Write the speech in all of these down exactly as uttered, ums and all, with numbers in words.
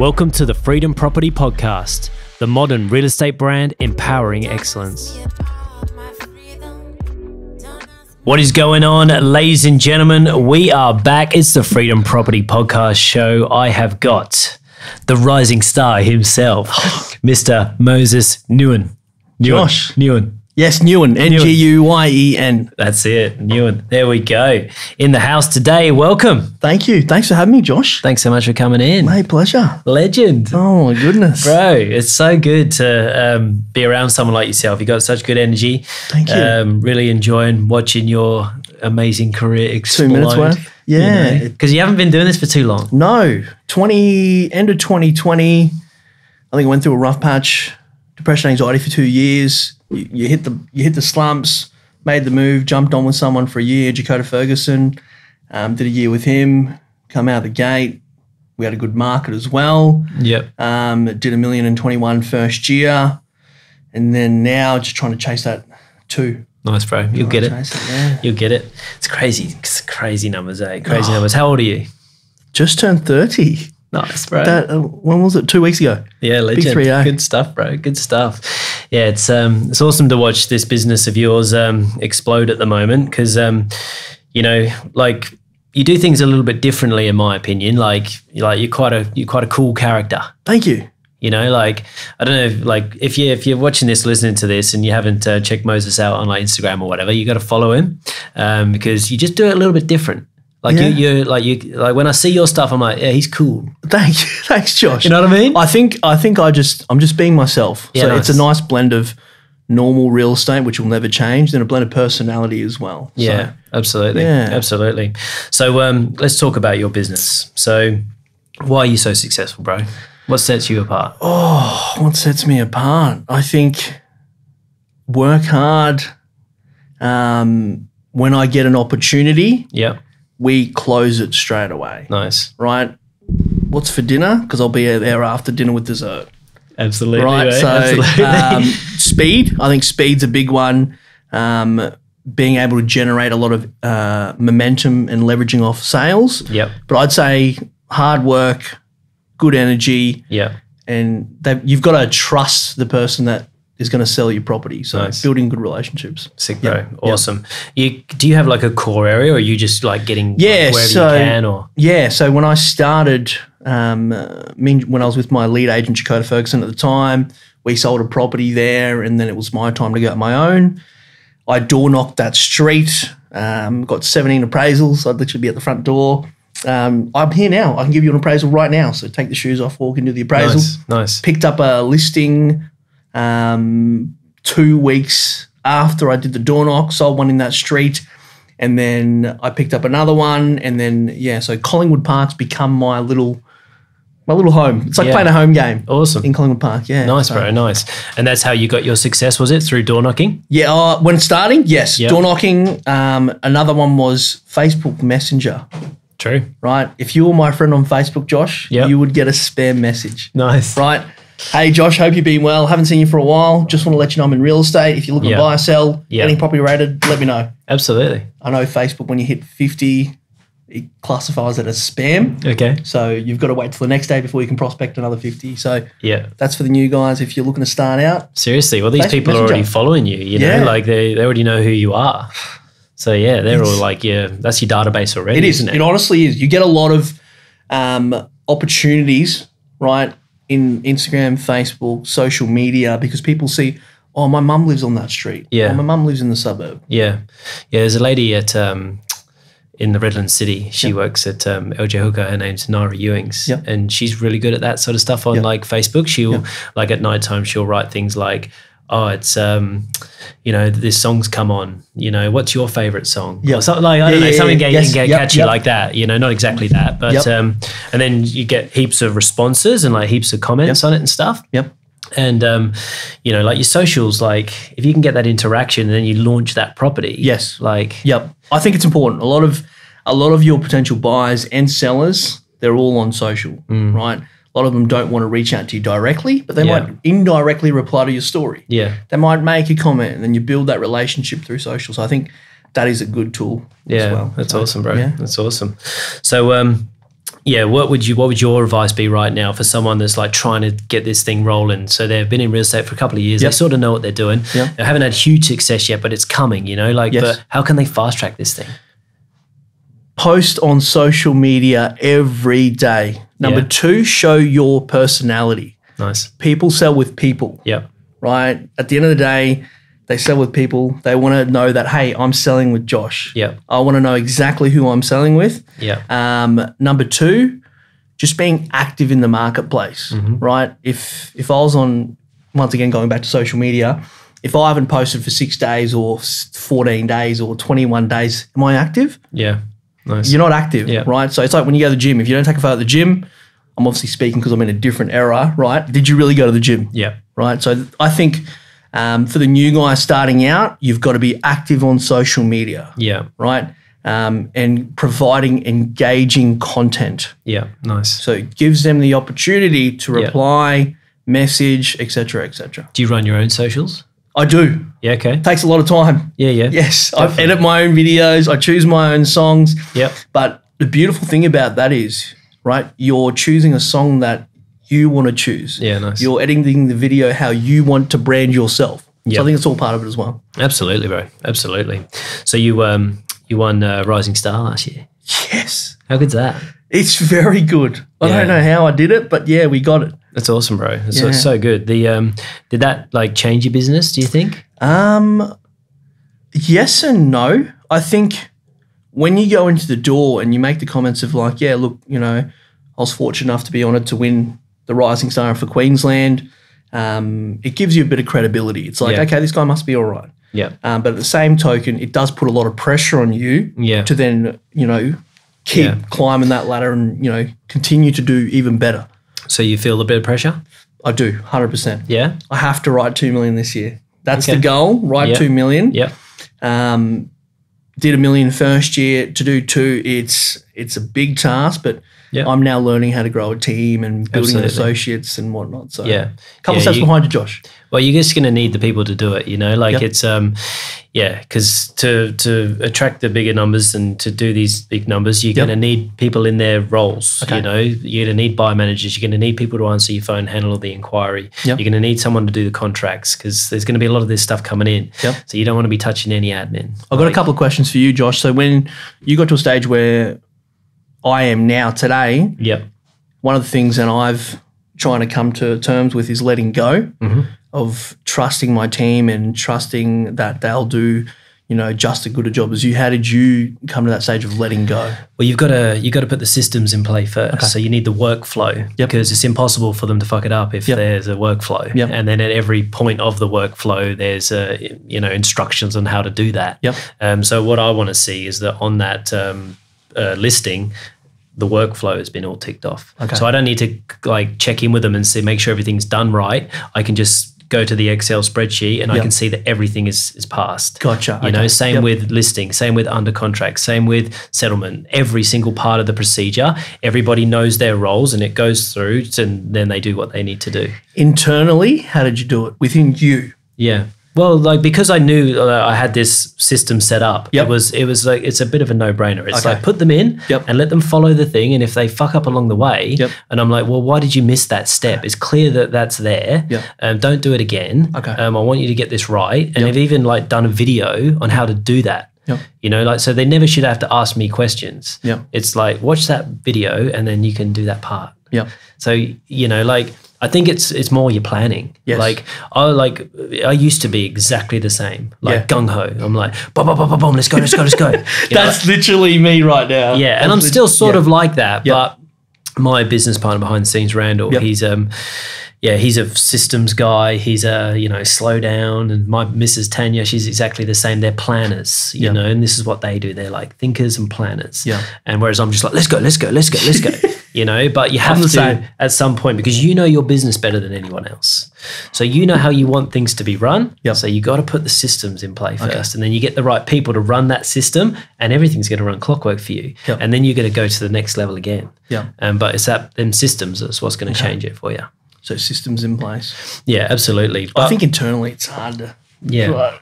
Welcome to the Freedom Property Podcast, the modern real estate brand empowering excellence. What is going on, ladies and gentlemen? We are back. It's the Freedom Property Podcast show. I have got the rising star himself, Mister Moses Nguyen. Nguyen. Josh. Nguyen. Yes, Nguyen. N G U Y E N. That's it. Nguyen. There we go. In the house today. Welcome. Thank you. Thanks for having me, Josh. Thanks so much for coming in. My pleasure. Legend. Oh, my goodness. Bro, it's so good to um, be around someone like yourself. You've got such good energy. Thank you. Um, really enjoying watching your amazing career explode. Two minutes worth. Yeah. Because you know? You haven't been doing this for too long. No. twenty end of twenty twenty, I think I went through a rough patch, depression, anxiety for two years. You hit the you hit the slumps, made the move, jumped on with someone for a year, Dakota Ferguson, um, did a year with him, come out of the gate. We had a good market as well. Yep. Um, did a million and twenty-one first year. And then now just trying to chase that two. Nice, bro. You'll get it. it yeah. You'll get it. It's crazy. It's crazy numbers, eh? Crazy oh. numbers. How old are you? Just turned thirty. Nice, bro. That, uh, when was it? Two weeks ago. Yeah, legend. Big three oh. Good stuff, bro. Good stuff. Yeah, it's um, it's awesome to watch this business of yours um, explode at the moment because, um, you know, like you do things a little bit differently, in my opinion. Like, like you're quite a you're quite a cool character. Thank you. You know, like I don't know, if, like if you if you're watching this, listening to this, and you haven't uh, checked Moses out on like Instagram or whatever, you got to follow him um, because you just do it a little bit different. Like yeah. you, you, like you, like when I see your stuff, I'm like, yeah, he's cool. Thank you, thanks, Josh. You know what I mean? I think, I think, I just, I'm just being myself. Yeah, so nice. It's a nice blend of normal real estate, which will never change, then a blend of personality as well. Yeah, so, absolutely, yeah. absolutely. So um, let's talk about your business. So, why are you so successful, bro? What sets you apart? Oh, what sets me apart? I think work hard. Um, when I get an opportunity, yeah. we close it straight away. Nice. Right? What's for dinner? Because I'll be there after dinner with dessert. Absolutely. Right? Right? So absolutely. Um, speed. I think speed's a big one. Um, being able to generate a lot of uh, momentum and leveraging off sales. Yep. But I'd say hard work, good energy. Yeah. And you've got to trust the person that is going to sell your property. So nice. Building good relationships. Sick, bro. Yep. Awesome. Yep. You, do you have like a core area or are you just like getting yeah, like wherever so, you can? Or? Yeah. So when I started, um, uh, when I was with my lead agent, Dakota Ferguson at the time, we sold a property there and then it was my time to go on my own. I door knocked that street, um, got seventeen appraisals. I'd literally be at the front door. Um, I'm here now. I can give you an appraisal right now. So take the shoes off, walk into the appraisal. Nice. nice. Picked up a listing Um, two weeks after I did the door knock, sold one in that street, and then I picked up another one, and then yeah, so Collingwood Park's become my little, my little home. It's like yeah. playing a home game. Awesome in Collingwood Park. Yeah, nice, so. bro, nice. And that's how you got your success, was it through door knocking? Yeah, uh, when starting, yes, yep. door knocking. Um, another one was Facebook Messenger. True. Right. If you were my friend on Facebook, Josh, yep. you would get a spam message. Nice. Right. Hey, Josh, hope you've been well. Haven't seen you for a while. Just want to let you know I'm in real estate. If you're looking yeah. to buy or sell, yeah. getting property rated, let me know. Absolutely. I know Facebook, when you hit fifty, it classifies it as spam. Okay. So you've got to wait till the next day before you can prospect another fifty. So yeah, that's for the new guys if you're looking to start out. Seriously. Well, these Facebook people are already messenger. following you, you know, yeah. like they, they already know who you are. So yeah, they're it's, all like, yeah, that's your database already, it is. isn't it? It honestly is. You get a lot of um, opportunities, right, in Instagram, Facebook, social media, because people see, oh, my mum lives on that street. Yeah. Oh, my mum lives in the suburb. Yeah. Yeah, there's a lady at um, in the Redland City. She yep. works at um, L J Hooker. Her name's Nara Ewings. Yep. And she's really good at that sort of stuff on yep. like Facebook. She'll, yep. like at nighttime, she'll write things like, oh, it's, um, you know, this song's come on, you know, what's your favourite song? Yep. Or something like, I don't yeah, know, yeah, something yeah, get, yes, get yep, catchy yep. like that, you know, not exactly that. But, yep. um, and then you get heaps of responses and like heaps of comments yep. on it and stuff. Yep. And, um, you know, like your socials, like if you can get that interaction and then you launch that property. Yes. Like. Yep. I think it's important. A lot of, a lot of your potential buyers and sellers, they're all on social, mm. right? A lot of them don't want to reach out to you directly, but they yeah. might indirectly reply to your story. Yeah. They might make a comment and then you build that relationship through social. So I think that is a good tool yeah, as well. That's so, awesome, bro. Yeah. That's awesome. So um, yeah, what would you what would your advice be right now for someone that's like trying to get this thing rolling? So they've been in real estate for a couple of years. Yep. They sort of know what they're doing. Yep. They haven't had huge success yet, but it's coming, you know, like, yes. But how can they fast track this thing? Post on social media every day. Number yeah. two, show your personality. Nice. People sell with people. Yeah. Right? At the end of the day, they sell with people. They want to know that, hey, I'm selling with Josh. Yeah. I want to know exactly who I'm selling with. Yeah. Um, number two, just being active in the marketplace, mm-hmm. right? If if I was on, once again, going back to social media, if I haven't posted for six days or fourteen days or twenty-one days, am I active? Yeah. Nice. You're not active, yeah. right? So it's like when you go to the gym. If you don't take a photo at the gym, I'm obviously speaking because I'm in a different era, right? Did you really go to the gym? Yeah. Right? So I think um, for the new guys starting out, you've got to be active on social media. Yeah. Right? Um, and providing engaging content. Yeah. Nice. So it gives them the opportunity to reply, yeah. message, et cetera, et cetera. Do you run your own socials? I do. Yeah, okay. It takes a lot of time. Yeah, yeah. Yes. Definitely. I edit my own videos. I choose my own songs. Yeah. But the beautiful thing about that is, right, you're choosing a song that you want to choose. Yeah, nice. You're editing the video how you want to brand yourself. Yep. So I think it's all part of it as well. Absolutely, bro. Absolutely. So you um you won uh, Rising Star last year. Yes. How good's that? It's very good. I yeah. don't know how I did it, but yeah, we got it. That's awesome, bro. It's yeah. so good. The um, did that like change your business, do you think? Um, yes and no. I think when you go into the door and you make the comments of like, yeah, look, you know, I was fortunate enough to be honoured to win the Rising Star for Queensland. Um, it gives you a bit of credibility. It's like, yeah. okay, this guy must be all right. Yeah. Um, but at the same token, it does put a lot of pressure on you yeah. to then, you know, keep yeah. climbing that ladder and, you know, continue to do even better. So you feel a bit of pressure? I do, one hundred percent. Yeah? I have to write two million this year. That's okay. the goal, write yep. two million. Yeah. Um, did a million first year. To do two, it's it's a big task, but yep. I'm now learning how to grow a team and building Absolutely. associates and whatnot. So yeah. a couple yeah, of steps you, behind you, Josh. Well, you're just going to need the people to do it, you know? Like yep. it's um, – yeah, because to, to attract the bigger numbers and to do these big numbers, you're yep. going to need people in their roles. Okay. You know, you're going to need buyer managers. You're going to need people to answer your phone, handle the inquiry. Yep. You're going to need someone to do the contracts because there's going to be a lot of this stuff coming in. Yep. So you don't want to be touching any admin. I've got like, a couple of questions for you, Josh. So when you got to a stage where I am now today, yep. one of the things that I've trying to come to terms with is letting go. Mm-hmm. Of trusting my team and trusting that they'll do, you know, just as good a job as you. How did you come to that stage of letting go? Well, you've got to you've got to put the systems in play first. Okay. So you need the workflow yep. because it's impossible for them to fuck it up if yep. there's a workflow. Yep. And then at every point of the workflow, there's a, you know, instructions on how to do that. Yep. Um, so what I want to see is that on that um, uh, listing, the workflow has been all ticked off. Okay. So I don't need to like check in with them and see make sure everything's done right. I can just go to the Excel spreadsheet and yep. I can see that everything is is passed. Gotcha. You okay. know, same yep. with listing, same with under contract, same with settlement. Every single part of the procedure, everybody knows their roles and it goes through and then they do what they need to do. Internally, how did you do it within you? Yeah. Well, like because I knew uh, I had this system set up, yep. it was it was like it's a bit of a no-brainer. It's okay. like put them in yep. and let them follow the thing, and if they fuck up along the way, yep. and I'm like, well, why did you miss that step? It's clear that that's there. Yep. Um, don't do it again. Okay. Um, I want you to get this right, and yep. I've even like done a video on how to do that. Yep. You know, like so they never should have to ask me questions. Yep. It's like watch that video, and then you can do that part. Yeah. So you know, like. I think it's it's more your planning. Yes. Like I like I used to be exactly the same. Like yeah. gung ho. I'm like, bum bum bum bum bum. Let's go. Let's go. Let's go. That's know? Literally me right now. Yeah, That's and I'm still sort yeah. of like that. Yep. But my business partner behind the scenes, Randall, yep. he's um, yeah, he's a systems guy. He's a you know slow down. And my Missus Tanya, she's exactly the same. They're planners, you yep. know, and this is what they do. They're like thinkers and planners. Yeah. And whereas I'm just like, let's go, let's go, let's go, let's go. You know, but you have to same. At some point because you know your business better than anyone else. So you know how you want things to be run. Yep. So you got to put the systems in play first okay. and then you get the right people to run that system and everything's going to run clockwork for you. Yep. And then you're going to go to the next level again. Yeah. Um, but it's that them systems that's what's going to okay. change it for you. So systems in place. Yeah, absolutely. But I think internally it's hard to yeah.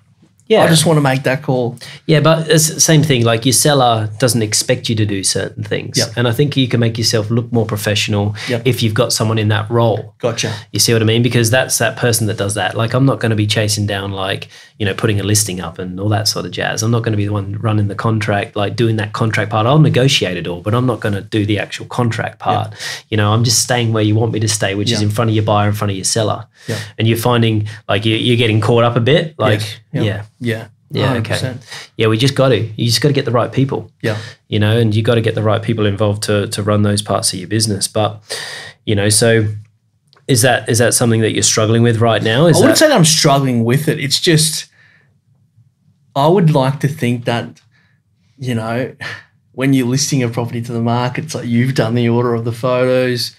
Yeah. I just want to make that call. Yeah, but it's the same thing. Like your seller doesn't expect you to do certain things. Yep. And I think you can make yourself look more professional yep. if you've got someone in that role. Gotcha. You see what I mean? Because that's that person that does that. Like I'm not going to be chasing down like, you know, putting a listing up and all that sort of jazz. I'm not going to be the one running the contract, like doing that contract part. I'll negotiate it all, but I'm not going to do the actual contract part. Yep. You know, I'm just staying where you want me to stay, which yep. is in front of your buyer, in front of your seller. Yep. And you're finding like you, you're getting caught up a bit. Like, yes. yep. yeah. Yeah. Yeah. one hundred percent. Okay. Yeah. We just got to, you just got to get the right people. Yeah. You know, and you got to get the right people involved to to run those parts of your business. But, you know, so is that, is that something that you're struggling with right now? Is I wouldn't that- say that I'm struggling with it. It's just, I would like to think that, you know, when you're listing a property to the market, it's like you've done the order of the photos.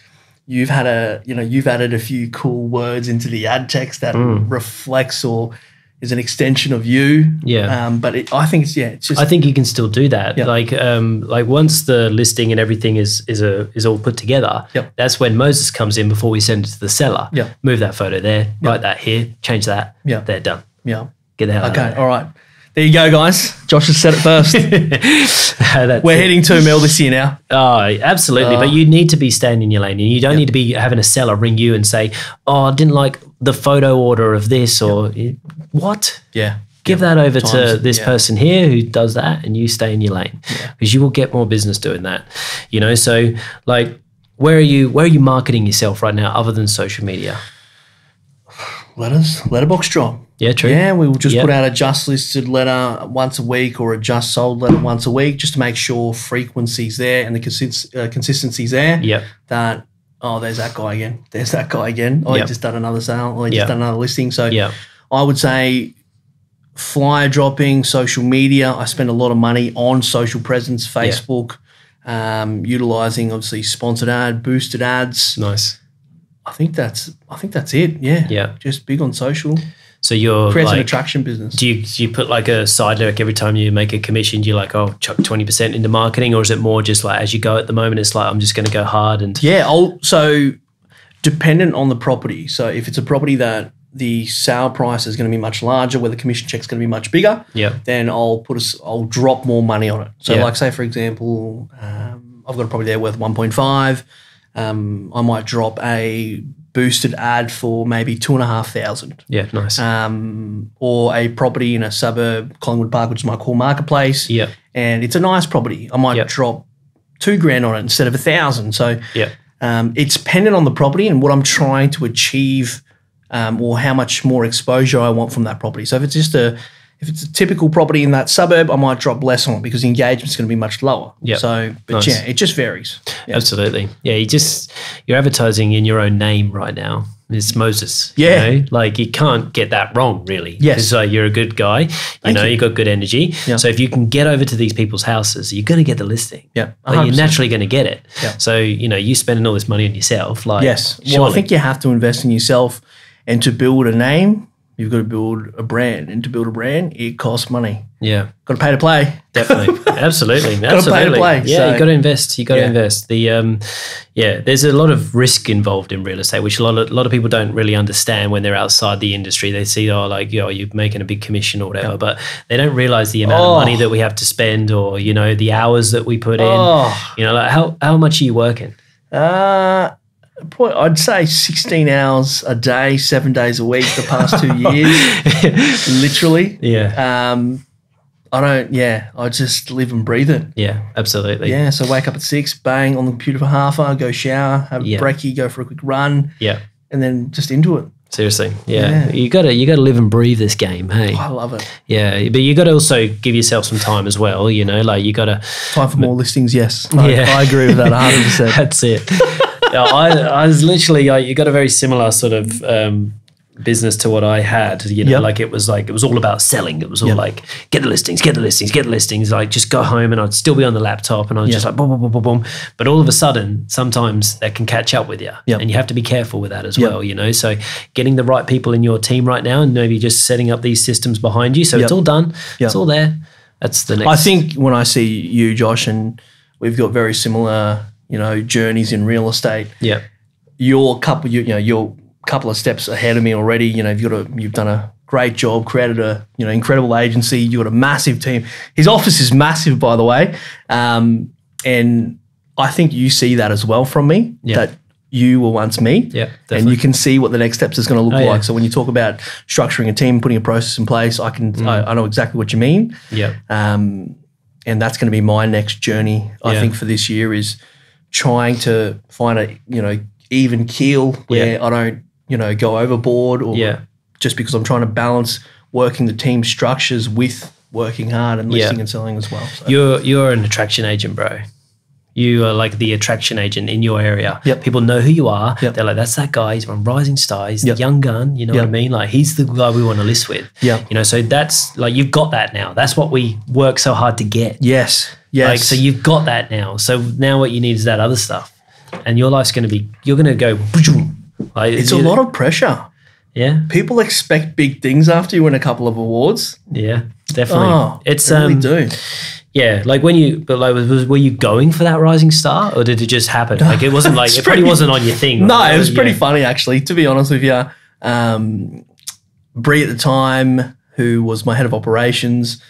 You've had a, you know, you've added a few cool words into the ad text that mm. reflects or is an extension of you. Yeah. Um, but it, I think it's, yeah, it's just. I think you can still do that. Yep. Like um, like once the listing and everything is is a, is all put together, yep. that's when Moses comes in before we send it to the seller. Yep. Move that photo there, yep. write that here, change that. Yeah. They're done. Yeah. Get the hell okay, out of there. All right. There you go, guys. Josh has said it first. no, We're it. hitting two mil this year now. Oh, absolutely. Uh, but you need to be staying in your lane, and you don't yep. need to be having a seller ring you and say, oh, I didn't like the photo order of this or yep. what? Yeah. Give yep. that over Times. to this yeah. person here who does that, and you stay in your lane because yeah. you will get more business doing that. You know, so like where are you where are you marketing yourself right now other than social media? Letters, letterbox drop. Yeah, true. Yeah, we will just yep. put out a just listed letter once a week or a just sold letter once a week just to make sure frequency's there and the consist- uh, consistency's there. Yeah. That, oh, there's that guy again. There's that guy again. Oh, yep. he just done another sale. Oh, he yep. just done another listing. So yep. I would say flyer dropping, social media. I spend a lot of money on social presence, Facebook, yep. um, utilising obviously sponsored ad, boosted ads. Nice. I think that's I think that's it. Yeah. Yeah. Just big on social. So you're creates like, an attraction business. Do you do you put like a side note every time you make a commission? Do you like oh chuck twenty percent into marketing, or is it more just like as you go at the moment? It's like I'm just going to go hard and yeah. I'll, so dependent on the property. So if it's a property that the sale price is going to be much larger, where the commission check's going to be much bigger, yeah. Then I'll put a, I'll drop more money on it. So yeah. like say for example, um, I've got a property there worth one point five. Um, I might drop a boosted ad for maybe two and a half thousand. Yeah, nice. Um, or a property in a suburb, Collingwood Park, which is my core marketplace. Yeah. And it's a nice property. I might yep. drop two grand on it instead of a thousand. So yeah. um, it's dependent on the property and what I'm trying to achieve um, or how much more exposure I want from that property. So if it's just a if it's a typical property in that suburb, I might drop less on it because the engagement's going to be much lower. Yeah. So, but nice. yeah, it just varies. Yeah. Absolutely. Yeah, you just, you're advertising in your own name right now. It's Moses. Yeah. You know? Like you can't get that wrong really. Yes. Like you're a good guy. You Thank know, you. you've got good energy. Yeah. So if you can get over to these people's houses, you're going to get the listing. Yeah. Like you're naturally going to get it. Yeah. So, you know, you're spending all this money on yourself. Like, yes. Surely. Well, I think you have to invest in yourself and to build a name. You've got to build a brand, and to build a brand, it costs money. Yeah, got to pay to play. Definitely, absolutely, absolutely. Got to pay to play. Yeah, so. you got to invest. You got yeah. to invest. The um, yeah, there's a lot of risk involved in real estate, which a lot of a lot of people don't really understand when they're outside the industry. They see oh, like yo, you're making a big commission or whatever, yeah. but they don't realize the amount oh. of money that we have to spend, or you know, the hours that we put oh. in. You know, like how how much are you working? Uh. I'd say sixteen hours a day, seven days a week the past two years, literally. Yeah. Um, I don't, yeah, I just live and breathe it. Yeah, absolutely. Yeah, so wake up at six, bang, on the computer for half hour, go shower, have yeah. a brekkie, go for a quick run. Yeah. And then just into it. Seriously, yeah. yeah. You gotta you gotta live and breathe this game, hey. Oh, I love it. Yeah, but you gotta also give yourself some time as well, you know, like you gotta time for more m- listings, yes. I, yeah. I agree with that one hundred percent. That's it. Yeah, I, I was literally, I, you got a very similar sort of um, business to what I had, you know, yep. like it was like, it was all about selling. It was all yep. like, get the listings, get the listings, get the listings. Like just go home and I'd still be on the laptop and I was yep. just like, boom, boom, boom, boom, boom. But all of a sudden, sometimes that can catch up with you yep. and you have to be careful with that as yep. well, you know. So getting the right people in your team right now and maybe just setting up these systems behind you. So yep. it's all done. Yep. It's all there. That's the next. I think when I see you, Josh, and we've got very similar you know, journeys in real estate. Yeah. You're a couple, you, you know, you're a couple of steps ahead of me already. You know, you've got a, you've done a great job, created a you know incredible agency. You got a massive team. His office is massive, by the way, um, and I think you see that as well from me. Yeah. That you were once me, yeah, definitely. And you can see what the next steps is going to look oh, yeah. like. So when you talk about structuring a team, putting a process in place, I can mm. I, I know exactly what you mean. Yeah, um, and that's going to be my next journey. I yeah. think for this year is trying to find a you know even keel where yeah. I don't you know go overboard or. Yeah. Just because I'm trying to balance working the team structures with working hard and listing yeah. and selling as well. So. You're you're an attraction agent, bro. You are like the attraction agent in your area. Yep. People know who you are. Yep. They're like, that's that guy. He's from Rising Star. He's yep. the young gun. You know yep. what I mean? Like he's the guy we want to list with. Yeah. You know, so that's like you've got that now. That's what we work so hard to get. Yes. Yes. Like, so you've got that now. So now what you need is that other stuff, and your life's going to be. You're going to go. Like, it's a lot know? of pressure. Yeah, people expect big things after you win a couple of awards. Yeah, definitely. Oh, it's they really um, do. Yeah, like when you, but like, was, were you going for that Rising Star, or did it just happen? No, like it wasn't like it pretty, probably wasn't on your thing. No, right? It was pretty yeah. funny actually. To be honest with you, um, Bree at the time, who was my head of operations,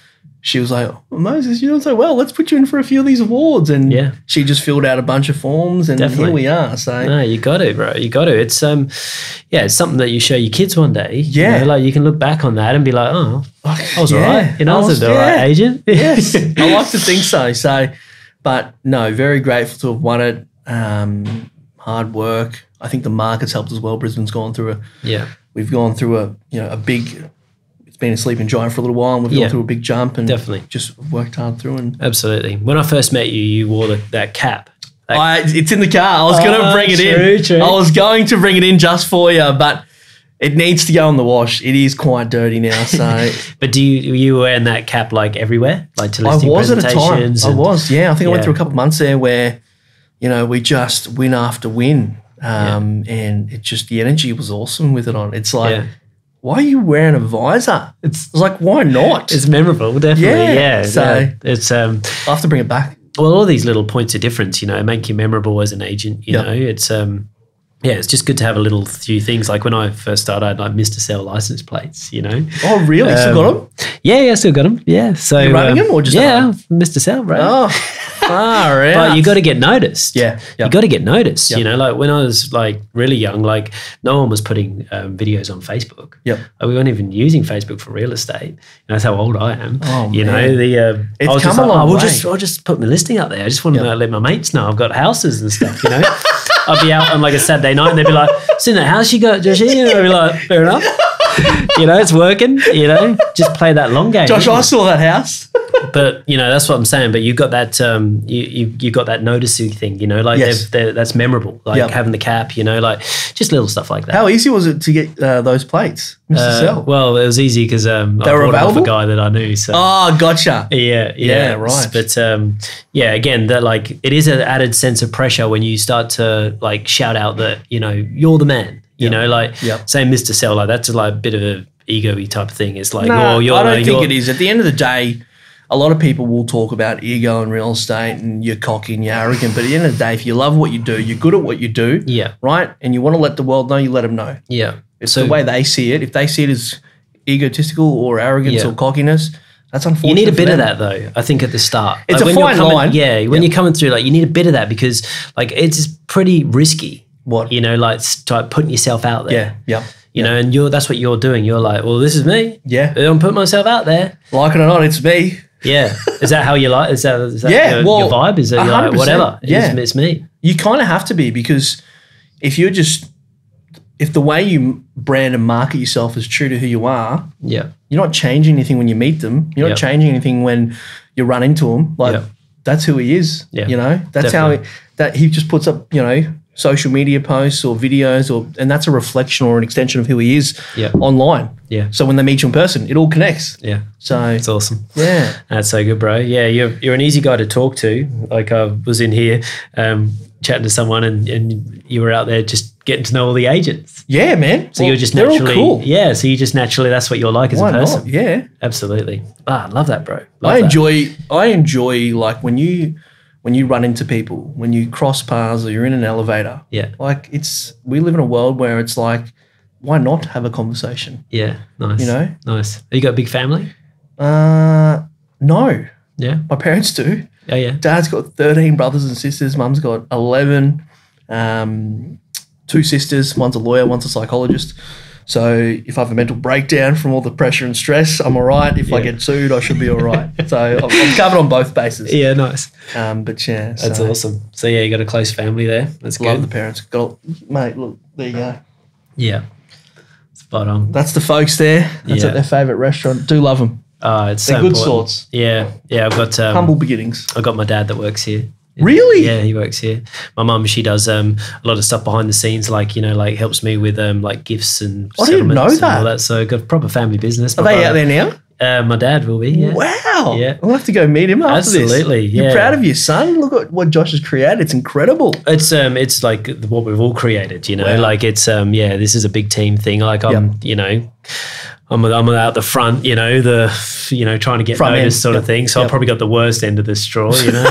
she was like, well, "Moses, you're doing so well. Let's put you in for a few of these awards." And yeah. she just filled out a bunch of forms, and definitely. Here we are. So no, you got to, bro. You got to. It's um, yeah, it's something that you show your kids one day. Yeah, you know, like you can look back on that and be like, "Oh, I was yeah. all right. You know, I was, I was the yeah. right agent." Yes, I like to think so. So, but no, very grateful to have won it. Um, hard work. I think the market's helped as well. Brisbane's gone through a yeah. We've gone through a you know a big. Been a sleeping giant for a little while, and we've yeah, gone through a big jump, and definitely just worked hard through. And absolutely, when I first met you, you wore the, that cap. That I, it's in the car. I was oh, going to bring it true, in. True. I was going to bring it in just for you, but it needs to go in the wash. It is quite dirty now. So, but do you you were wearing that cap like everywhere, like to listing I was presentations? At a time. I was. Yeah, I think yeah. I went through a couple of months there where, you know, we just win after win, um, yeah. and it just the energy was awesome with it on. It's like. Yeah. Why are you wearing a visor? It's like, why not? It's memorable, definitely. Yeah. yeah so yeah. it's um I'll have to bring it back. Well, all these little points of difference, you know, make you memorable as an agent, you yep. know. It's um yeah, it's just good to have a little few things. Like when I first started, I like, missed to sell license plates, you know. Oh, really? Um, still got them? Yeah, yeah, still got them. Yeah. So you're running um, them or just yeah, missed to sell, right? Oh, far out. But you got to get noticed. Yeah, yep. you got to get noticed. Yep. You know, like when I was like really young, like no one was putting um, videos on Facebook. Yeah, like, we weren't even using Facebook for real estate. And that's how old I am. Oh, you man. know the. Uh, it's I was come just a like, long oh, way. We'll just, I'll just put my listing up there. I just want yep. to let my mates know I've got houses and stuff. You know. I'd be out on like a Saturday night and they'd be like, so now how's she got Josh? And I'd be like, fair enough. You know, it's working, you know, just play that long game. Josh, I saw that house. But, you know, that's what I'm saying. But you got that, um, you, you, you got that noticing thing, you know, like yes. they're, they're, that's memorable. Like yep. having the cap, you know, like just little stuff like that. How easy was it to get uh, those plates, Mister Uh, Sell? Well, it was easy because um, I were bought available? It off a guy that I knew. So. Oh, gotcha. Yeah. Yeah, yeah right. But, um, yeah, again, that like it is an added sense of pressure when you start to like shout out that, you know, you're the man. You yep. know, like yep. saying Mister Sell, like that's like a bit of a ego-y type of thing. It's like, nah, oh, you're I don't like, think it is. At the end of the day, a lot of people will talk about ego and real estate and you're cocky and you're arrogant. But at the end of the day, if you love what you do, you're good at what you do, yeah, right? And you want to let the world know, you let them know. Yeah. It's so, the way they see it. If they see it as egotistical or arrogance yeah. or cockiness, that's unfortunate. You need a bit of that though, I think, at the start. It's like, a fine coming, line. Yeah. When yep. you're coming through, like you need a bit of that because like it's pretty risky. What? You know, like type putting yourself out there. Yeah, yeah. You yeah. know, and you're that's what you're doing. You're like, well, this is me. Yeah, I'm putting myself out there. Like it or not, it's me. Yeah. Is that how you like? Is that, is that yeah, your, well, your vibe? Is that you're like whatever? Yeah, it's, it's me. You kind of have to be because if you're just if the way you brand and market yourself is true to who you are, yeah, you're not changing anything when you meet them. You're not yep. changing anything when you run into them. Like yep. that's who he is. Yeah, you know, that's definitely. how he, that he just puts up. You know. Social media posts or videos or and that's a reflection or an extension of who he is yeah. online. Yeah. So when they meet you in person, it all connects. Yeah. So it's awesome. Yeah. That's so good, bro. Yeah, you're you're an easy guy to talk to. Like I was in here um, chatting to someone and, and you were out there just getting to know all the agents. Yeah, man. So well, you're just naturally cool. Yeah. So you just naturally that's what you're like as Why a person. Not? Yeah. Absolutely. Ah, I love that, bro. Love I enjoy that. I enjoy like when you when you run into people, when you cross paths or you're in an elevator. Yeah. Like it's, we live in a world where it's like why not have a conversation? Yeah, nice. You know? Nice. You got a big family? Uh, no. Yeah? My parents do. Oh, yeah. Dad's got thirteen brothers and sisters. Mum's got eleven. Um, two sisters. One's a lawyer, one's a psychologist. So if I have a mental breakdown from all the pressure and stress, I'm all right. If yeah. I get sued, I should be all right. So I'm, I'm covered on both bases. Yeah, nice. Um, but, yeah. That's so. Awesome. So, yeah, you got a close family there. That's love good. Love the parents. Got, mate, look, there you go. Yeah. Spot on. That's the folks there. That's yeah. at their favourite restaurant. Do love them. Oh, it's They're so good important. Sorts. Yeah. Yeah, I've got um, humble beginnings. I've got my dad that works here. Really? Yeah, he works here. My mum, she does um, a lot of stuff behind the scenes, like, you know, like helps me with um, like gifts and I didn't know that. All that. So I've got a proper family business. Are my they brother, out there now? Uh, my dad will be, yeah. Wow. Yeah. I'll have to go meet him after Absolutely, this. Absolutely, yeah. You're proud of your son? Look at what Josh has created. It's incredible. It's um, it's like what we've all created, you know. Wow. Like it's, um, yeah, this is a big team thing. Like I'm, yep. you know. I'm I'm out the front, you know, the you know trying to get front noticed end. Sort yep. of thing. So yep. I probably got the worst end of the straw, you know,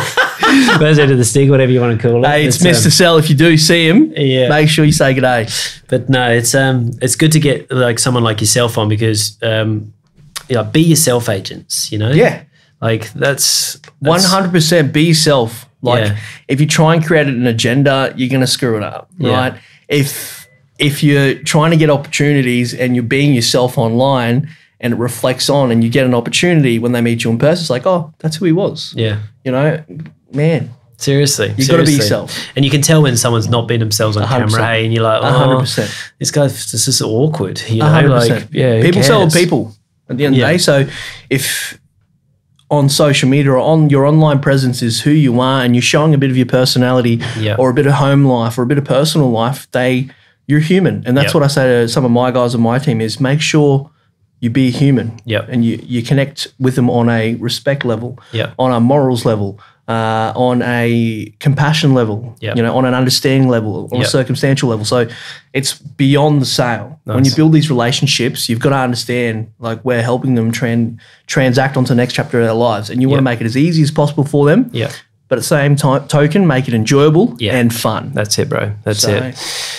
worst end of the stick, whatever you want to call it. Hey, it's, it's Mister Um, Sell. If you do see him, yeah. make sure you say good day. But no, it's um, it's good to get like someone like yourself on because um, you know, be yourself, agents. You know, yeah, like that's one hundred percent be yourself. Like yeah. if you try and create an agenda, you're gonna screw it up, right? Yeah. If If you're trying to get opportunities and you're being yourself online and it reflects on and you get an opportunity when they meet you in person, it's like, oh, that's who he was. Yeah. You know, man. Seriously. You've got to be yourself. And you can tell when someone's not been themselves on one hundred percent. Camera, hey, and you're like, oh, one hundred percent. This guy's this is awkward. You know, one hundred percent. Like, yeah, people sell people at the end yeah. of the day. So if on social media or on your online presence is who you are and you're showing a bit of your personality yeah. or a bit of home life or a bit of personal life, they – you're human. And that's yep. what I say to some of my guys on my team is make sure you be human yep. and you, you connect with them on a respect level, yep. on a morals level, uh, on a compassion level, yep. you know, on an understanding level, on yep. a circumstantial level. So it's beyond the sale. Nice. When you build these relationships, you've got to understand like we're helping them tran- transact onto the next chapter of their lives and you want yep. to make it as easy as possible for them. Yeah. But at the same time, token, make it enjoyable yep. and fun. That's it, bro. That's so, it.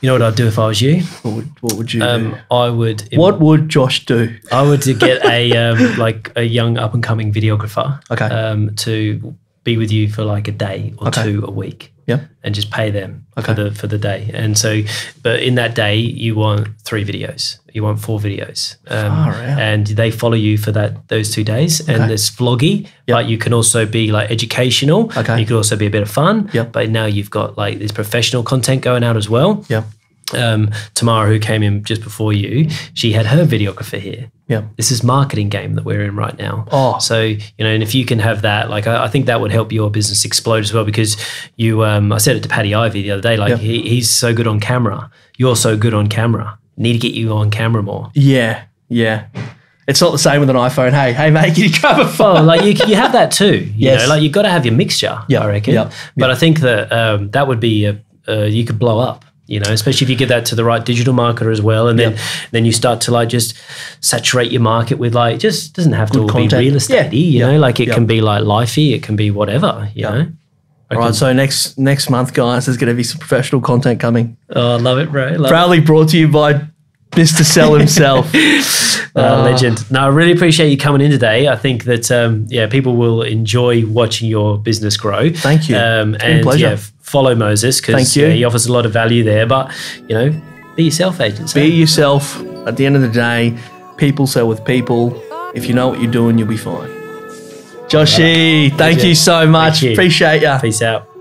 You know what I'd do if I was you? What would, what would you um, do? I would. What would Josh do? I would to get a um, like a young up and coming videographer. Okay. Um, to be with you for like a day or okay. two a week. Yeah. And just pay them okay. for the for the day. And so, but in that day, you want three videos. You want four videos. Um, Far out. And they follow you for that those two days. And okay. it's vloggy, yep. but you can also be like educational. Okay. You could also be a bit of fun. Yep. But now you've got like this professional content going out as well. Yeah. Um, Tamara, who came in just before you, she had her videographer here. Yeah. This is marketing game that we're in right now. Oh. So, you know, and if you can have that, like I, I think that would help your business explode as well because you, um, I said it to Paddy Ivey the other day, like yeah. he, he's so good on camera. You're so good on camera. Need to get you on camera more. Yeah, yeah. It's not the same with an iPhone. Hey, hey, mate, can you grab a phone? Oh, like you, you have that too. You yes. know, like you've got to have your mixture, yep. I reckon. Yep. Yep. But I think that um, that would be, a, uh, you could blow up. You know, especially if you get that to the right digital marketer as well, and then yep. then you start to like just saturate your market with like just doesn't have to all be real estate-y, yeah. you yep. know, like it yep. can be like lifey, it can be whatever, you yep. know. All right, so next next month, guys, there's going to be some professional content coming. Oh, I love it, bro. Love Proudly it. Brought to you by Mister Sell himself. uh, uh, legend. No, I really appreciate you coming in today. I think that, um, yeah, people will enjoy watching your business grow. Thank you. Um, it's been and, a pleasure. Yeah, follow Moses because yeah, he offers a lot of value there. But, you know, be yourself, agents. Be huh? yourself. At the end of the day, people sell with people. If you know what you're doing, you'll be fine. Joshy, right. thank Pleasure. You so much. You. Appreciate ya. Peace out.